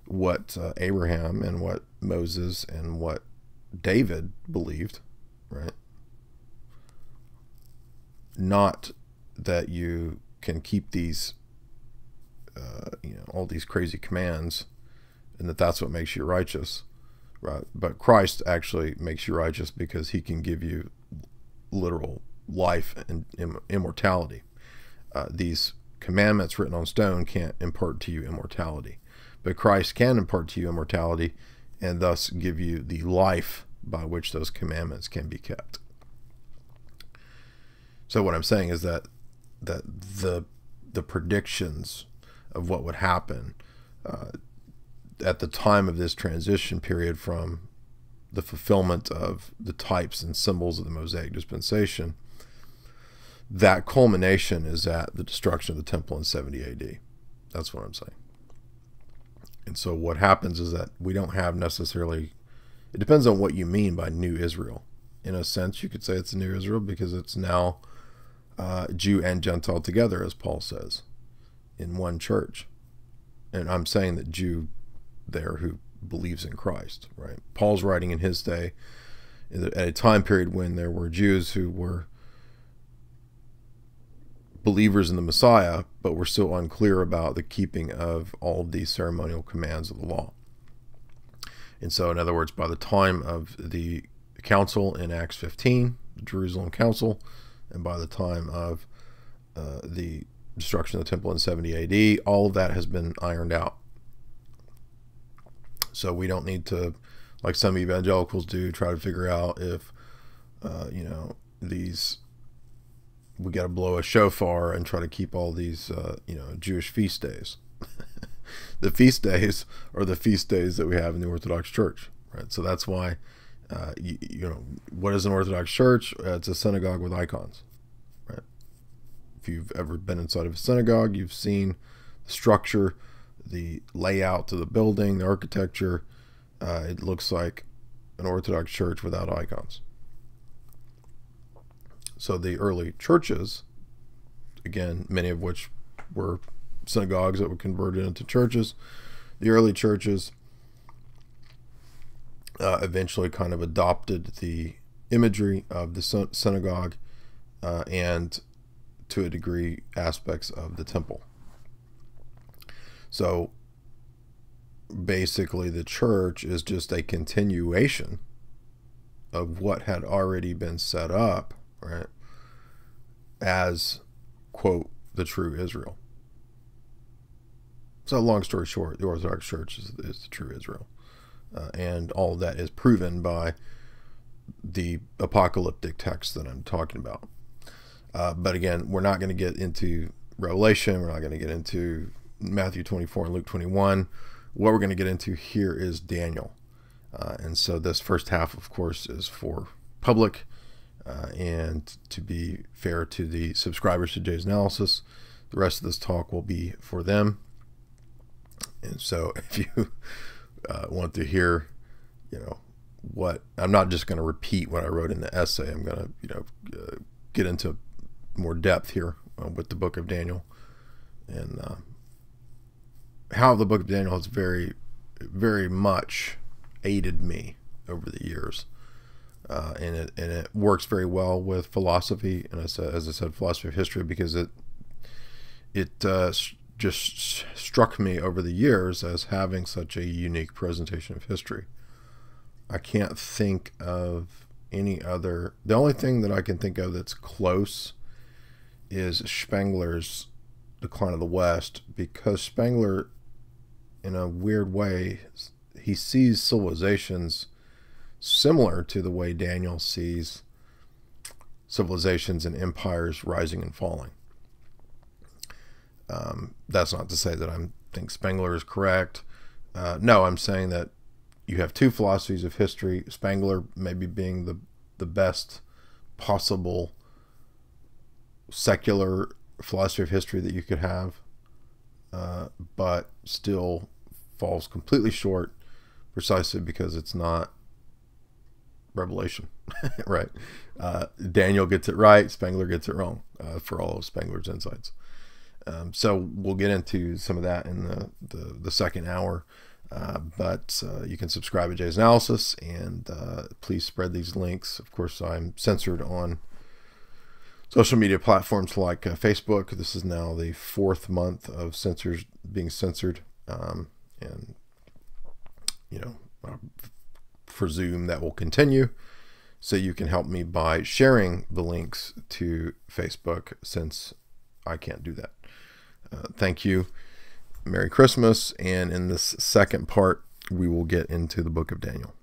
what Abraham and what Moses and what David believed, right? Not that you can keep these, you know, all these crazy commands, and that that's what makes you righteous, right? But Christ actually makes you righteous because he can give you literal life and immortality. These commandments written on stone can't impart to you immortality, but Christ can impart to you immortality and thus give you the life by which those commandments can be kept. So what I'm saying is that the predictions of what would happen at the time of this transition period from the fulfillment of the types and symbols of the Mosaic dispensation, that culmination is at the destruction of the temple in 70 AD. That's what I'm saying. And so what happens is that we don't have necessarily, it depends on what you mean by New Israel. In a sense, you could say it's New Israel because it's now Jew and Gentile together, as Paul says, in one church. And I'm saying that Jew there who believes in Christ, right? Paul's writing in his day at a time period when there were Jews who were believers in the Messiah, but were still unclear about the keeping of all of these ceremonial commands of the law. And so, in other words, by the time of the council in Acts 15, the Jerusalem Council, and by the time of the destruction of the temple in 70 AD, all of that has been ironed out. So we don't need to, like some evangelicals do, try to figure out if, you know, these, we got to blow a shofar and try to keep all these, you know, Jewish feast days. The feast days are the feast days that we have in the Orthodox Church, right? So that's why, you know, what is an Orthodox Church? It's a synagogue with icons, right? If you've ever been inside of a synagogue, you've seen the structure, the layout of the building, the architecture. It looks like an Orthodox church without icons. So the early churches, again, many of which were synagogues that were converted into churches, the early churches eventually kind of adopted the imagery of the synagogue and to a degree aspects of the temple. So basically the church is just a continuation of what had already been set up, right, as, quote, the true Israel. So long story short, the Orthodox Church is the true Israel. And all of that is proven by the apocalyptic text that I'm talking about. But again, we're not going to get into Revelation. We're not going to get into Matthew 24 and Luke 21. What we're going to get into here is Daniel. And so this first half, of course, is for public. And to be fair to the subscribers to Jay's Analysis, the rest of this talk will be for them. And so if you want to hear, you know, what I'm not just going to repeat what I wrote in the essay. I'm going to, you know, get into more depth here with the book of Daniel, and how the book of Daniel has very, very much aided me over the years, and it works very well with philosophy. And as I said, philosophy of history, because it just struck me over the years as having such a unique presentation of history. I can't think of any other. The only thing that I can think of that's close is Spengler's Decline of the West, because Spengler, in a weird way, he sees civilizations similar to the way Daniel sees civilizations and empires rising and falling. That's not to say that I think Spengler is correct. No, I'm saying that you have two philosophies of history, Spengler maybe being the best possible secular philosophy of history that you could have, but still falls completely short precisely because it's not Revelation, right? Daniel gets it right, Spengler gets it wrong, for all of Spengler's insights. So we'll get into some of that in the second hour, but you can subscribe to Jay's Analysis, and please spread these links. Of course, I'm censored on social media platforms like Facebook. This is now the fourth month of censors being censored, and you know, I presume that will continue. So you can help me by sharing the links to Facebook, since I can't do that. Thank you. Merry Christmas. And in this second part, we will get into the book of Daniel.